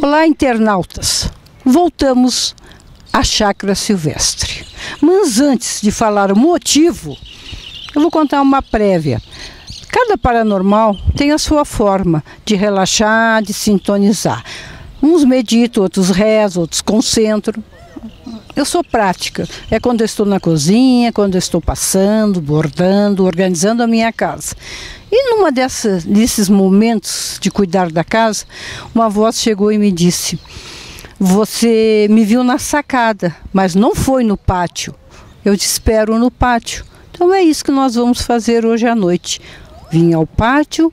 Olá, internautas! Voltamos à Chácara Silvestre. Mas antes de falar o motivo, eu vou contar uma prévia. Cada paranormal tem a sua forma de relaxar, de sintonizar. Uns meditam, outros rezam, outros concentram. Eu sou prática. É quando eu estou na cozinha, quando eu estou passando, bordando, organizando a minha casa. E numa desses momentos de cuidar da casa, uma voz chegou e me disse: "Você me viu na sacada, mas não foi no pátio. Eu te espero no pátio." Então é isso que nós vamos fazer hoje à noite. Vim ao pátio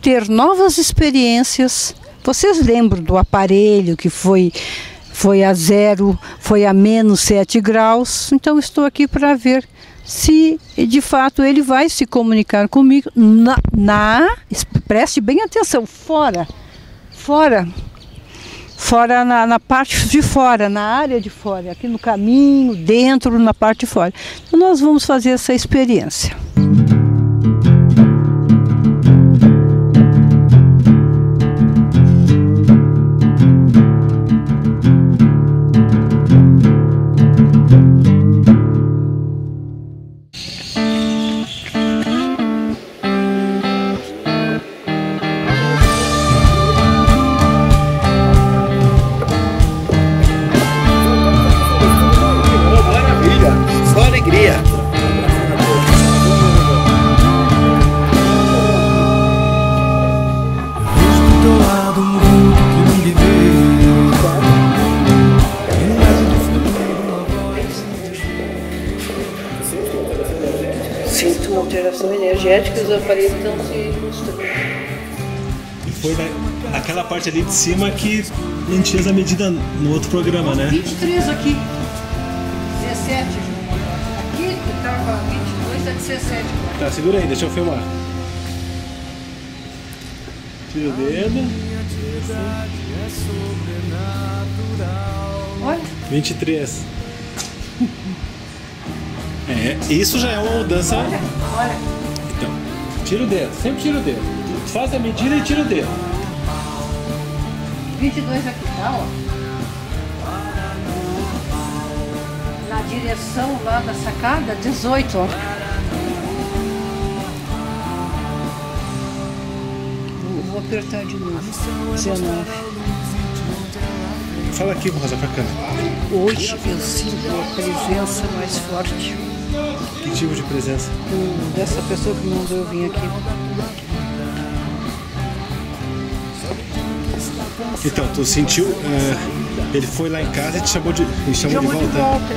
ter novas experiências. Vocês lembram do aparelho que foi a zero, foi a menos 7 graus. Então estou aqui para ver se de fato ele vai se comunicar comigo preste bem atenção, fora na parte de fora, na área de fora, aqui no caminho, dentro, na parte de fora. Então nós vamos fazer essa experiência. Sinto uma alteração energética e os aparelhos estão se mostrando. E foi naquela parte ali de cima que a gente fez a medida no outro programa, né? 23 aqui, 17. Aqui que estava 22, tá 17. Tá, segura aí, deixa eu filmar. Tira o dedo. Olha. 23. É, isso já é uma mudança. Olha. Então, tira o dedo, sempre tira o dedo. Faz a medida e tira o dedo. 22 aqui, tá, ó. Na direção lá da sacada, 18, ó. Vou apertar de novo. 19. Fala aqui, Rosa, pra cá. Hoje eu sinto a presença mais forte. Que tipo de presença? Dessa pessoa que mandou eu vir aqui. Então, tu sentiu... ele foi lá em casa e te chamou de volta.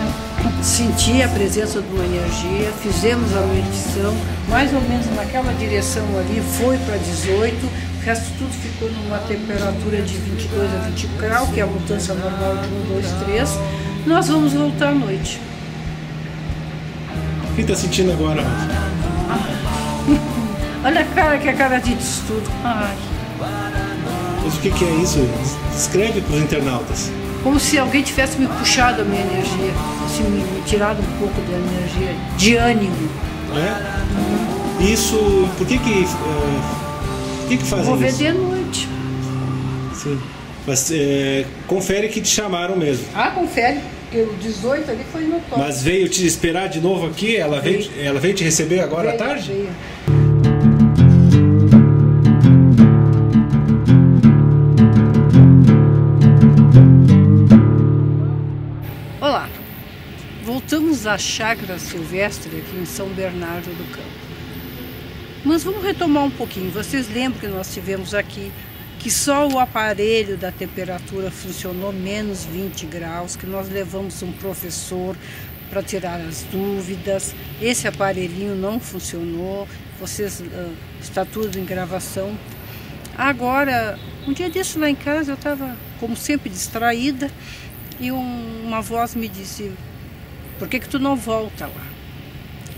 Senti a presença de uma energia, fizemos a medição, mais ou menos naquela direção ali, foi para 18, o resto tudo ficou numa temperatura de 22 a 20 graus, que é a mudança normal de 1, 2, 3. Nós vamos voltar à noite. O que está sentindo agora? Olha a cara, que é a cara de estudo. Ai. Mas o que é isso? Escreve para os internautas. Como se alguém tivesse me puxado a minha energia, se me tirado um pouco da energia, de ânimo. É? Isso, por que fazem isso? Vou ver de noite. Sim. Mas confere que te chamaram mesmo. Ah, confere. Porque o 18 ali foi no top. Mas veio te esperar de novo aqui? Ela veio te receber agora à tarde? Veio. Voltamos à Chácara Silvestre aqui em São Bernardo do Campo. Mas vamos retomar um pouquinho. Vocês lembram que nós tivemos aqui que só o aparelho da temperatura funcionou menos 20 graus, que nós levamos um professor para tirar as dúvidas. Esse aparelhinho não funcionou. Vocês, está tudo em gravação. Agora, um dia desse lá em casa eu estava, como sempre, distraída e uma voz me disse: "Por que tu não volta lá?"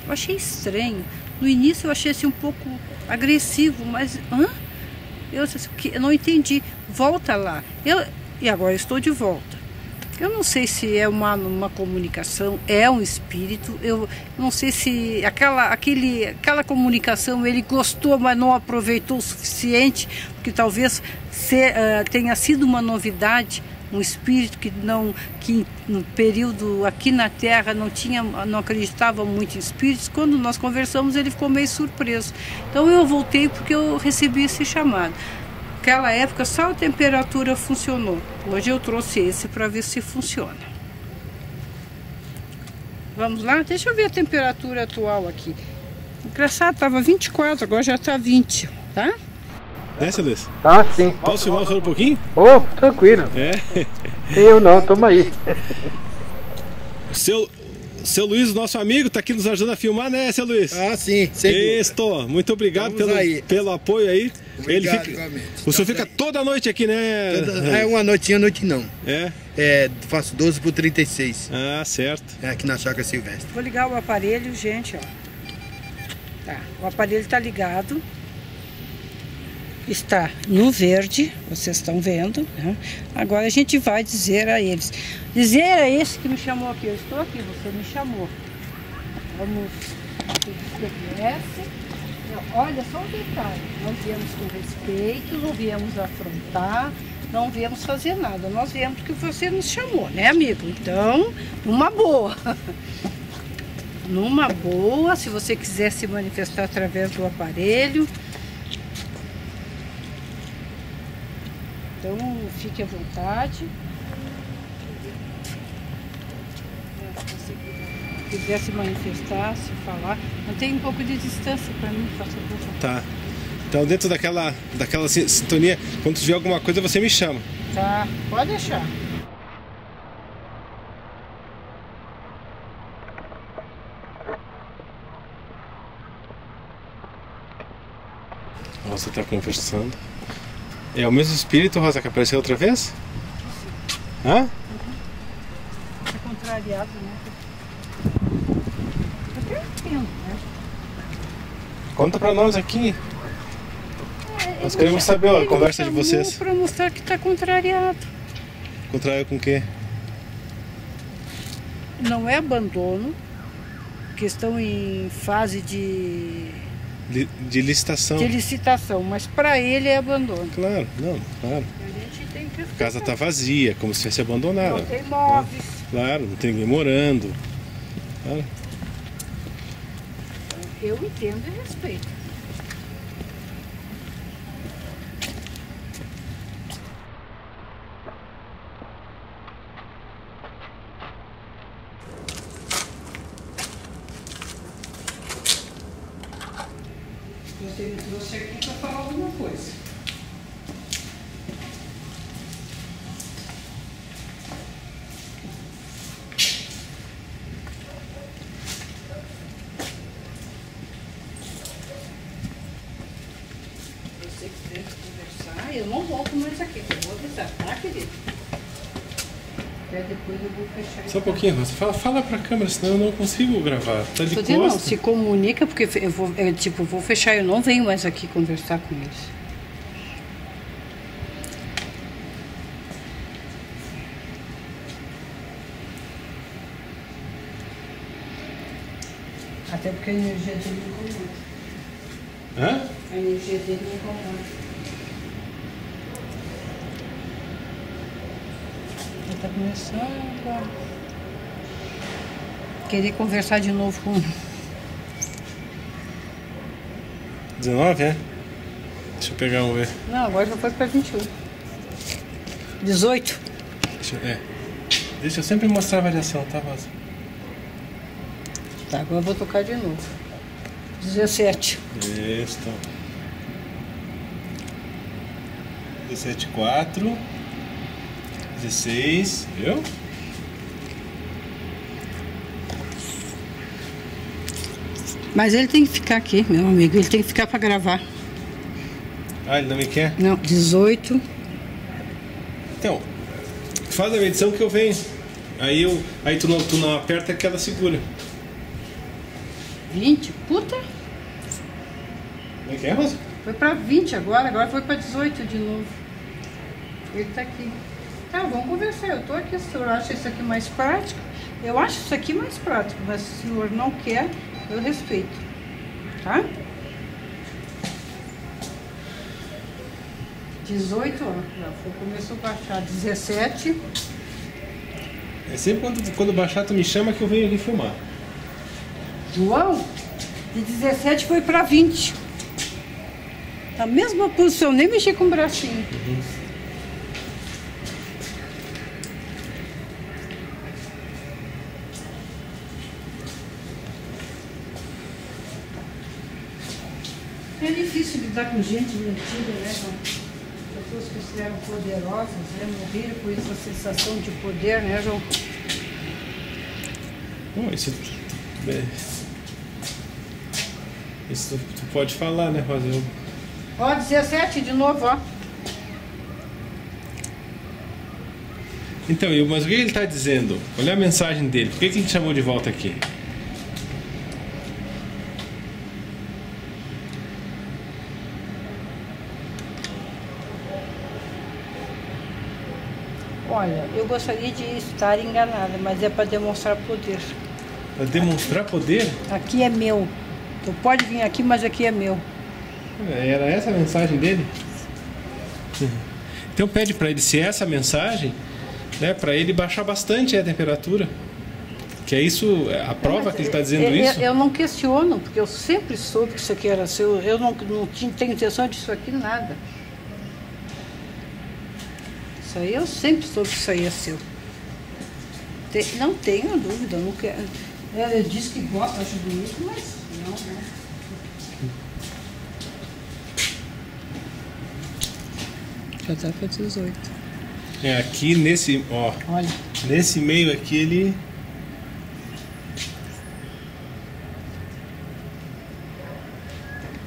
Eu achei estranho. No início eu achei assim um pouco agressivo, mas eu não entendi. Volta lá. E agora eu estou de volta. Eu não sei se é uma comunicação, é um espírito, eu não sei se aquela comunicação ele gostou, mas não aproveitou o suficiente, porque talvez tenha sido uma novidade, um espírito que no período aqui na Terra não acreditava muito em espíritos. Quando nós conversamos ele ficou meio surpreso. Então eu voltei porque eu recebi esse chamado. Naquela época só a temperatura funcionou. Hoje eu trouxe esse para ver se funciona. Vamos lá? Deixa eu ver a temperatura atual aqui. Engraçado, estava 24, agora já está 20, tá? Desce, Luiz? Tá, sim. Posso filmar só um pouquinho? Oh, tranquilo. É? Eu não, toma aí. Seu Luiz, nosso amigo, está aqui nos ajudando a filmar, né, seu Luiz? Ah, sim. Estou. Muito obrigado pelo apoio aí. Obrigado, o senhor fica toda noite aqui, né? É uma noitinha, noite não. É? É, faço 12 por 36. Ah, certo. É aqui na Chácara Silvestre. Vou ligar o aparelho, gente, ó. Tá, o aparelho está ligado. Está no verde, vocês estão vendo, né? Agora a gente vai dizer a eles. Dizer a esse que me chamou aqui, eu estou aqui, você me chamou. Vamos, olha só um detalhe, não viemos com respeito, não viemos afrontar, não viemos fazer nada. Nós viemos porque você nos chamou, né, amigo? Então, numa boa. Numa boa, se você quiser se manifestar através do aparelho, então, fique à vontade. Se quiser se manifestar, se falar. Mantém um pouco de distância para mim, por favor. Tá. Então, dentro daquela sintonia, quando tiver alguma coisa, você me chama. Tá, pode deixar. Nossa, tá conversando. É o mesmo espírito, Rosa, que apareceu outra vez? Hã? Uhum. Tá contrariado, né? Até entendo, né? Conta pra nós aqui. Nós queremos saber a conversa de vocês. Pra mostrar que tá contrariado. Contrariado com o quê? Não é abandono. Porque estão em fase de licitação. De licitação, mas para ele é abandono. Claro, não, claro. A gente tem que... A casa está vazia, como se fosse abandonada. Não tem móveis. Claro, não tem ninguém morando. Claro. Eu entendo e respeito. Eu trouxe aqui para falar alguma coisa. Você que deve conversar, eu não volto mais aqui, eu vou avisar, tá, querido? Até depois eu vou fechar. Só um pouquinho, Rosa. Fala pra câmera, senão eu não consigo gravar. Tá de costa. Não, se comunica, porque eu vou fechar, eu não venho mais aqui conversar com eles. Até porque a energia dele me incomoda. Hã? A energia dele me incomoda. Tá começando a querer conversar de novo com 19, é? Deixa eu pegar um ver. Não, agora já foi pra 21. 18. Deixa eu sempre mostrar a variação, tá, Rosa? Tá, agora eu vou tocar de novo. 17. Isso. 17,4. 16, viu? Mas ele tem que ficar aqui, meu amigo. Ele tem que ficar pra gravar. Ah, ele não me quer? Não, 18. Então, faz a medição que eu venho. Aí tu não aperta que ela segura. 20, puta! Como é que é, Rosa? Foi pra 20 agora foi pra 18 de novo. Ele tá aqui. Tá, vamos conversar. Eu tô aqui, o senhor acha isso aqui mais prático? Eu acho isso aqui mais prático, mas se o senhor não quer, eu respeito. Tá? 18, ó, já começou a baixar. 17. É sempre quando baixar, tu me chama que eu venho aqui filmar. João, de 17 foi pra 20. Na mesma posição, nem mexi com o bracinho. Uhum. É difícil lidar com gente mentira, né? Com pessoas que se consideram poderosas, né? Morrer com essa sensação de poder, né, João? Bom, isso tu pode falar, né, Rosa? Ó, 17 de novo, ó. Então, mas o que ele está dizendo? Olha a mensagem dele. Por que ele chamou de volta aqui? Olha, eu gostaria de estar enganada, mas é para demonstrar poder. Para demonstrar poder? Aqui é meu. Tu pode vir aqui, mas aqui é meu. Era essa a mensagem dele? Então pede para ele, se é essa a mensagem, né, para ele baixar bastante a temperatura. Que é isso, a prova que ele está dizendo isso? Eu não questiono, porque eu sempre soube que isso aqui era seu. Eu não tenho intenção disso aqui, nada. Eu sempre soube que isso aí é seu. Não tenho dúvida. Não quero. Ela diz que gosta, acho bonito, mas não, né? Já tá com 18. É, aqui nesse, ó. Olha. Nesse meio aqui ele...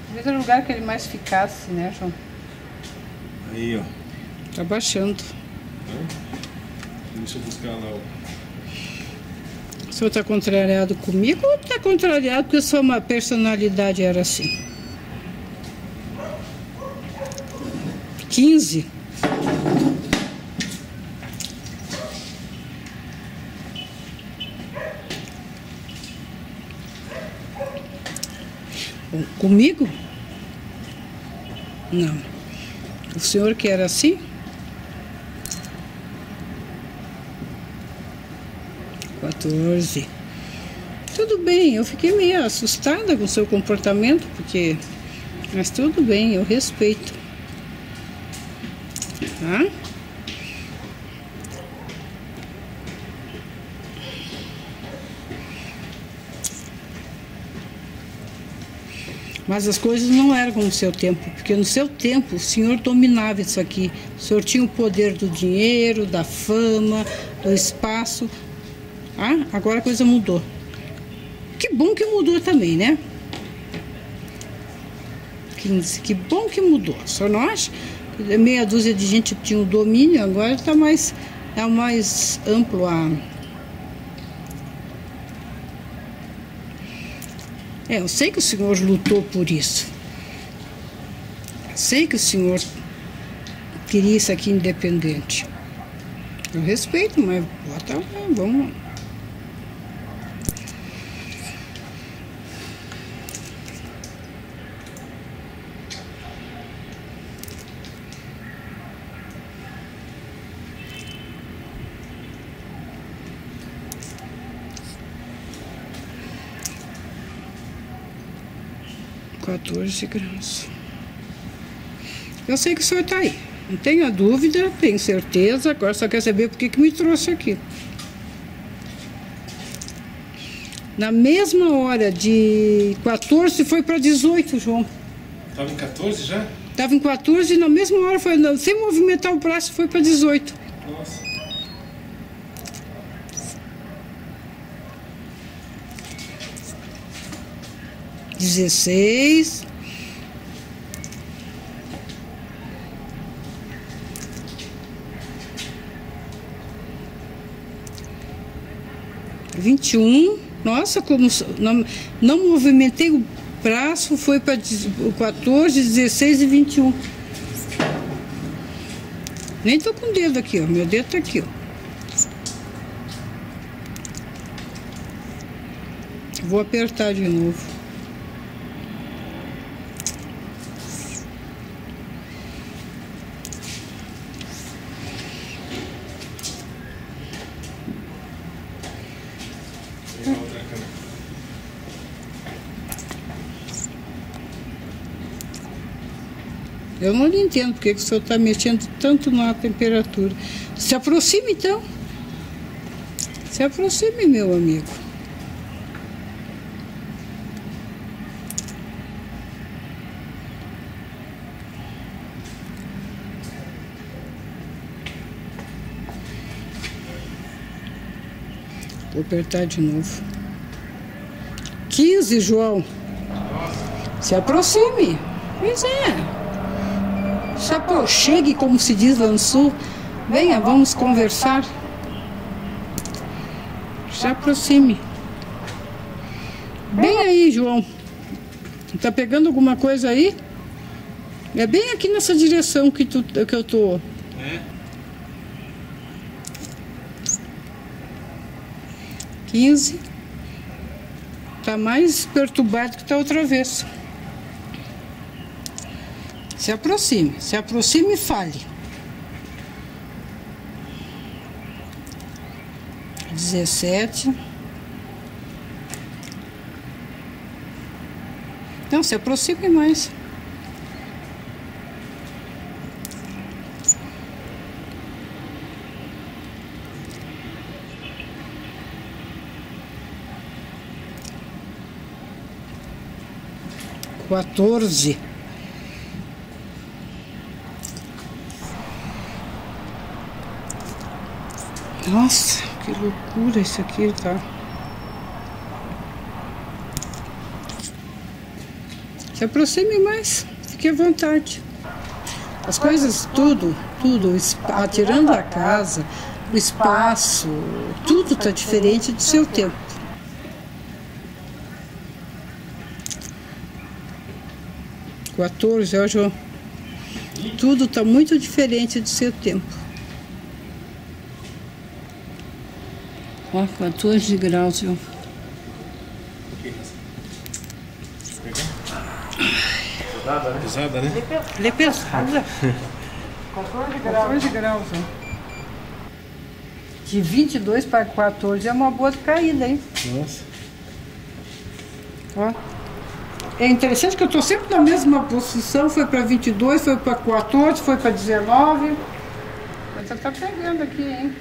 Talvez é o lugar que ele mais ficasse, né, João? Aí, ó. Tá baixando. Deixa eu buscar lá o senhor tá contrariado comigo ou tá contrariado porque só uma personalidade era assim? 15. Bom, comigo? Não. O senhor que era assim? Tudo bem, eu fiquei meio assustada com o seu comportamento, porque... Mas tudo bem, eu respeito. Tá? Mas as coisas não eram como no seu tempo, porque no seu tempo o senhor dominava isso aqui. O senhor tinha o poder do dinheiro, da fama, do espaço... Ah, agora a coisa mudou. Que bom que mudou também, né? 15. Que bom que mudou. Só nós, meia dúzia de gente tinha o domínio, agora está mais, é mais amplo a... É, eu sei que o senhor lutou por isso. Eu sei que o senhor queria isso aqui independente. Eu respeito, mas bota, vamos... $14. Eu sei que o senhor está aí, não tenho dúvida, tenho certeza. Agora só quer saber por que me trouxe aqui. Na mesma hora de 14 foi para 18, João. Estava em 14 já? Estava em 14 e na mesma hora foi andando, sem movimentar o braço, foi para 18. Nossa. $16. $21. Nossa, como não movimentei o braço, foi para 14, 16 e 21. Nem tô com o dedo aqui, ó. Meu dedo tá aqui, ó. Vou apertar de novo. Eu não entendo porque que o senhor está mexendo tanto na temperatura. Se aproxime, então. Se aproxime, meu amigo. Vou apertar de novo. 15, João. Se aproxime. Pois é. Chapô, chegue, como se diz lá no sul. Venha, vamos conversar. Se aproxime. Bem aí, João. Tá pegando alguma coisa aí? É bem aqui nessa direção que eu tô. É. 15. Tá mais perturbado que tá outra vez. Se aproxime e fale. 17. Não, se aproxime mais. 14. Nossa, que loucura isso aqui, tá? 14. Se aproxime mais, fique à vontade. As coisas, tudo, tirando a casa, o espaço, tudo tá diferente do seu tempo. Ó, João. Tudo tá muito diferente do seu tempo. Ó, 14 graus, viu? Pesada, né? Ela é pesada. 14 graus, ó. De 22 para 14 é uma boa caída, hein? Nossa. Ó. É interessante que eu tô sempre na mesma posição. Foi para 22, foi para 14, foi para 19. Mas ela tá pegando aqui, hein?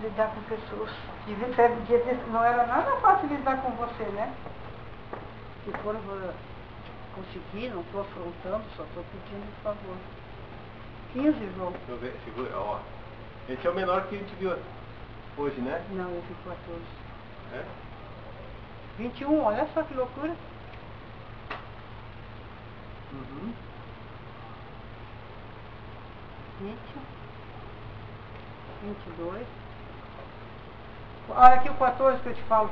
Lidar com pessoas. E não era nada fácil lidar com você, né? Se for conseguir, não estou afrontando, só estou pedindo um favor. 15, João. Segura, ó. Esse é o menor que a gente viu hoje, né? Não, eu vi 14. É? 21, olha só que loucura. Uhum. 20. 22. Olha aqui o 14 que eu te falo.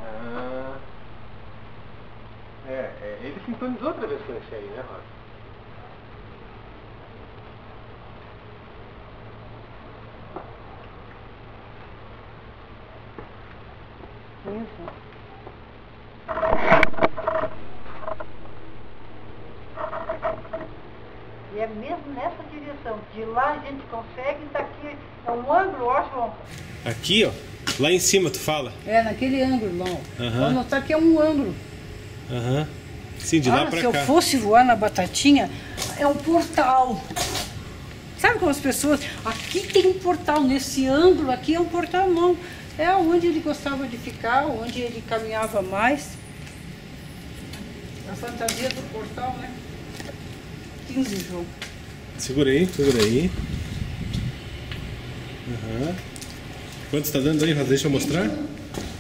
Ah, ele sintonizou outra vez com esse aí, né, Rosa? Isso. 8. Aqui, ó, lá em cima tu fala? É, naquele ângulo lá, ó. Uhum. Vamos notar que é um ângulo. Uhum. Sim, de lá pra cá. Se eu fosse voar na batatinha, é um portal. Sabe como as pessoas... Aqui tem um portal, nesse ângulo aqui é um portal, não. É onde ele gostava de ficar, onde ele caminhava mais. A fantasia do portal, né? 15, João. Segura aí, segura aí. Uhum. Quanto está dando aí, Rosa? Deixa eu mostrar.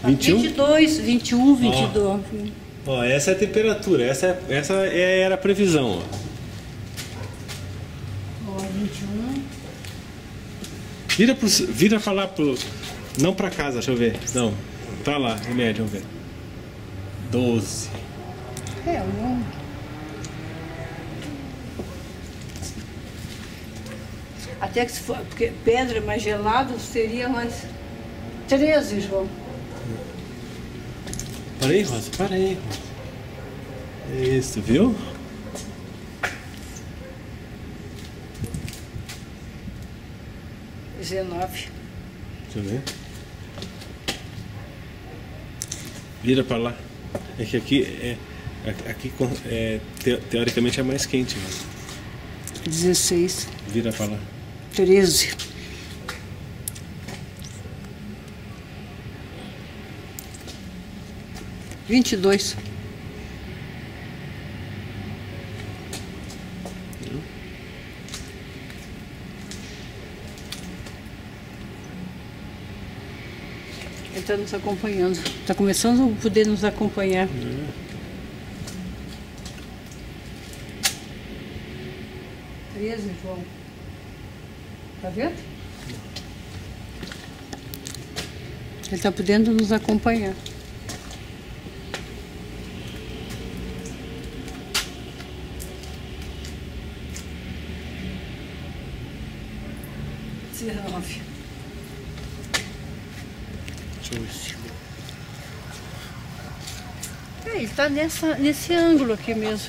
21? 22, 21, 22. Ó, essa é a temperatura, essa era a previsão. Ó, 21. Vira falar pro Não pra casa, deixa eu ver. Não. Tá lá, remédio, vamos ver. 12. É, longo. Até que se for, porque pedra mais gelada seria mais 13, João. Para aí, Rosa, para aí, Rosa. Isso, viu? R$19. Deixa eu ver. Vira para lá. É que aqui teoricamente é mais quente. Mas... 16. Vira para lá. 13. R$22. Ele está nos acompanhando. Está começando a poder nos acompanhar. É. 13, João. Está vendo? Ele está podendo nos acompanhar. É, ele tá nesse ângulo aqui mesmo.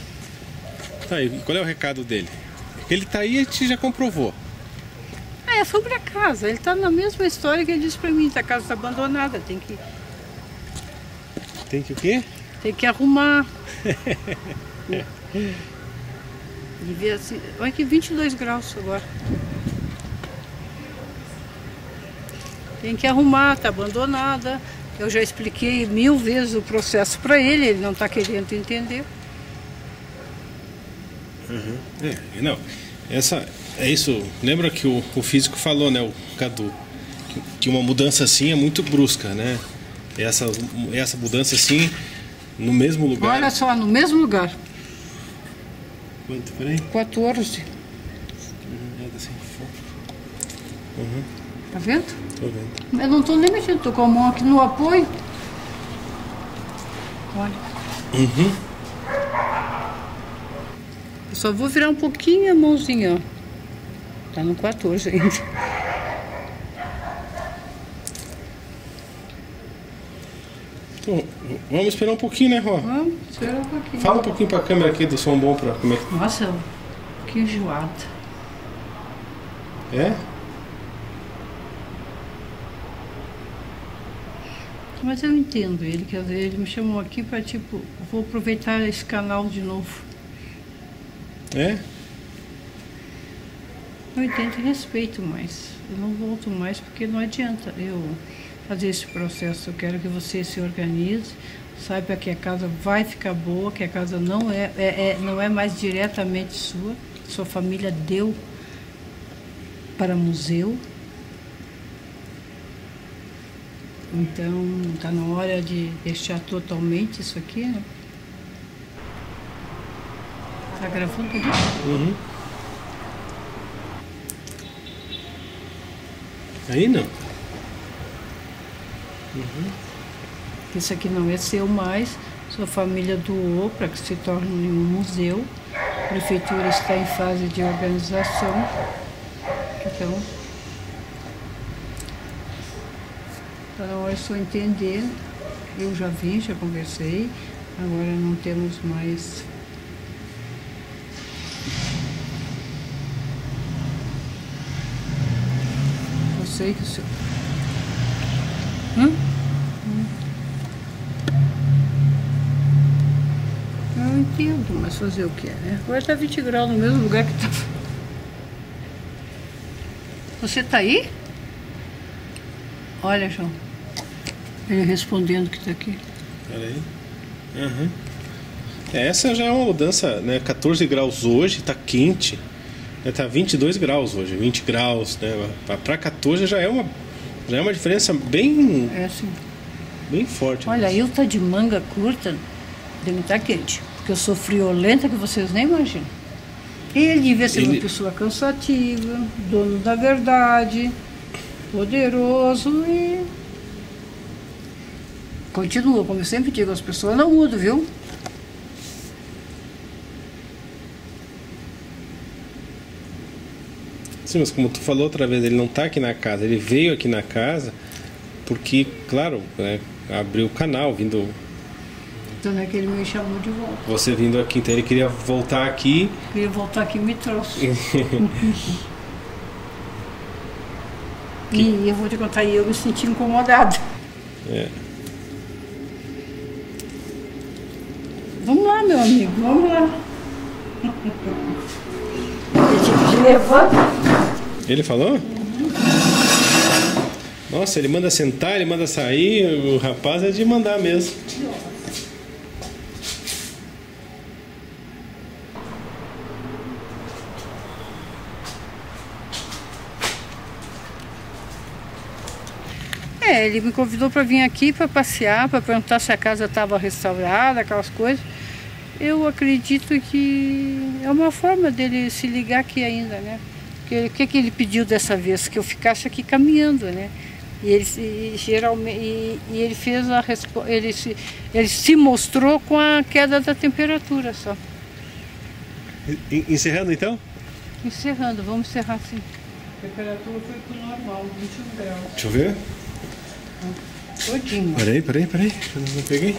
Tá, e qual é o recado dele? Ele tá aí e te já comprovou. É sobre a casa. Ele tá na mesma história que ele disse pra mim. A casa tá abandonada, tem que... Tem que o quê? Tem que arrumar. Devia assim... Olha que 22 graus agora. Tem que arrumar, está abandonada. Eu já expliquei 1000 vezes o processo para ele, ele não está querendo entender. Uhum. É, não, é isso. Lembra que o físico falou, né, o Cadu, que uma mudança assim é muito brusca, né? Essa mudança assim, no mesmo lugar. Olha só, no mesmo lugar. Quanto, peraí? 14. Uhum. Tá vendo? Tô vendo. Eu não tô nem mexendo, tô com a mão aqui no apoio. Olha. Uhum. Eu só vou virar um pouquinho a mãozinha, ó. Tá no 14 ainda. Então, vamos esperar um pouquinho, né, Ró? Vamos esperar um pouquinho. Fala um pouquinho pra câmera aqui do som bom pra comer. Nossa, um pouquinho enjoada. É? Mas eu entendo ele, quer dizer, ele me chamou aqui para tipo, vou aproveitar esse canal de novo. É? Eu entendo e respeito mais. Eu não volto mais porque não adianta eu fazer esse processo. Eu quero que você se organize, saiba que a casa vai ficar boa, que a casa não é mais diretamente sua. Sua família deu para museu. Então, está na hora de deixar totalmente isso aqui, né? Está gravando tudo? Uhum. Aí não. Uhum. Isso aqui não é seu mais. Sua família doou para que se torne um museu. A prefeitura está em fase de organização. Então... Então, é só entender, eu já vim, já conversei, agora não temos mais... Eu sei que o senhor... Eu entendo, mas fazer o que é, né? Agora está 20 graus no mesmo lugar que estava. Você está aí? Olha, João. Ele respondendo que está aqui. Peraí. Uhum. Essa já é uma mudança, né? 14 graus hoje, está quente. Está 22 graus hoje, 20 graus, né? Para 14 já é uma diferença bem, sim. Bem forte. Olha, eu tá de manga curta, deve estar quente. Porque eu sou friolenta que vocês nem imaginam. Ele devia ser uma pessoa cansativa, dono da verdade, poderoso e... Continua, como eu sempre digo, as pessoas não mudam, viu? Sim, mas como tu falou outra vez, ele não tá aqui na casa, ele veio aqui na casa porque, claro, né, abriu o canal, vindo... Então não é que ele me chamou de volta. Você vindo aqui, então ele queria voltar aqui... Queria voltar aqui e me trouxe. E eu vou te contar, eu me senti incomodada. É. Vamos lá, meu amigo, vamos lá. Eu tive que levar. Ele falou? Uhum. Nossa, ele manda sentar, ele manda sair, o rapaz é de mandar mesmo. É, ele me convidou para vir aqui para passear, para perguntar se a casa estava restaurada, aquelas coisas. Eu acredito que é uma forma dele se ligar aqui ainda, né? O que ele pediu dessa vez? Que eu ficasse aqui caminhando, né? E ele, geralmente, ele fez a resposta, ele se mostrou com a queda da temperatura só. Encerrando então? Encerrando, vamos encerrar sim. A temperatura foi pro normal, 21 graus. Deixa eu ver. Todinho. Peraí, eu não peguei.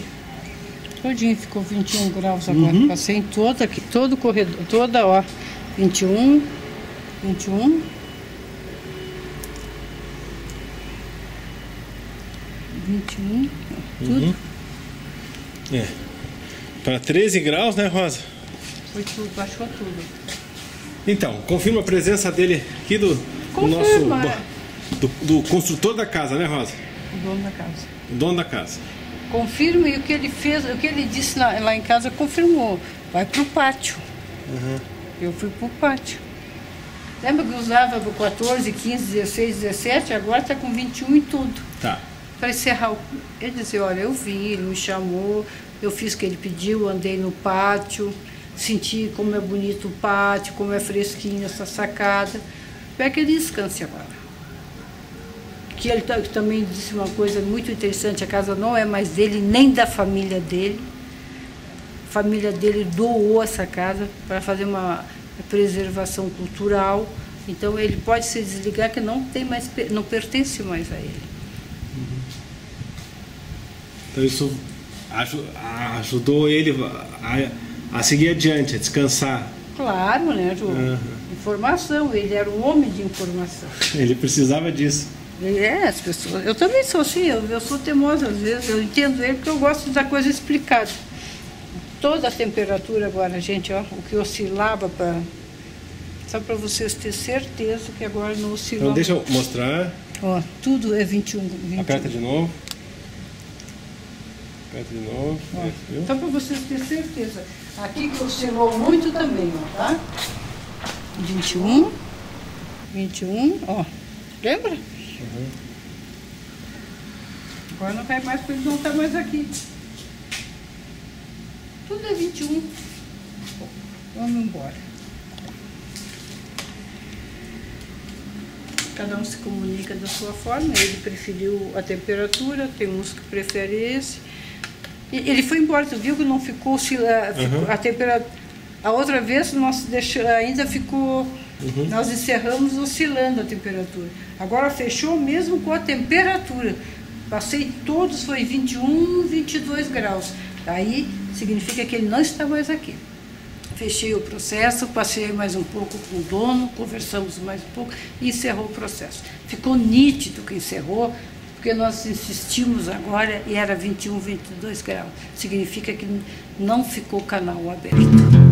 Todinho ficou 21 graus agora. Uhum. Passei em todo aqui, todo o corredor, toda hora. 21. Tudo. Uhum. É. Para 13 graus, né, Rosa? Foi tudo, baixou tudo. Então, confirma a presença dele aqui do construtor da casa, né, Rosa? O dono da casa. O dono da casa. Confirma, e o que ele fez, o que ele disse lá em casa, confirmou. Vai pro pátio. Uhum. Eu fui pro pátio. Lembra que usava 14, 15, 16, 17, agora tá com 21 e tudo. Tá. Para encerrar, ele dizia, olha, eu vim, ele me chamou, eu fiz o que ele pediu, andei no pátio, senti como é bonito o pátio, como é fresquinho essa sacada. Pega que ele descanse agora. Que ele também disse uma coisa muito interessante, a casa não é mais dele, nem da família dele. A família dele doou essa casa para fazer uma preservação cultural. Então ele pode se desligar que não tem mais, não pertence mais a ele. Então isso ajudou ele a seguir adiante, a descansar. Claro, né, Ju? Uhum. Informação, ele era um homem de informação. Ele precisava disso. É, as pessoas... Eu também sou assim, eu sou teimosa às vezes, eu entendo ele porque eu gosto da coisa explicada. Toda a temperatura agora, gente, ó, o que oscilava para... Só para vocês terem certeza que agora não oscilou. Então deixa eu mostrar. Ó, tudo é 21. Aperta de novo. Aperta de novo. Ó, só para vocês terem certeza. Aqui que oscilou muito também, ó, tá? 21, ó. Lembra? Uhum. Agora não vai mais porque eles não estão mais aqui. Tudo é 21. Vamos embora. Cada um se comunica da sua forma. Ele preferiu a temperatura, tem uns que preferem esse. Ele foi embora, tu viu que não ficou, a temperatura. A outra vez nós ainda ficou. Uhum. Nós encerramos oscilando a temperatura. Agora fechou mesmo com a temperatura. Passei todos, foi 21, 22 graus. Aí significa que ele não está mais aqui. Fechei o processo, passei mais um pouco com o dono, conversamos mais um pouco e encerrou o processo. Ficou nítido que encerrou, porque nós insistimos agora e era 21, 22 graus. Significa que não ficou o canal aberto.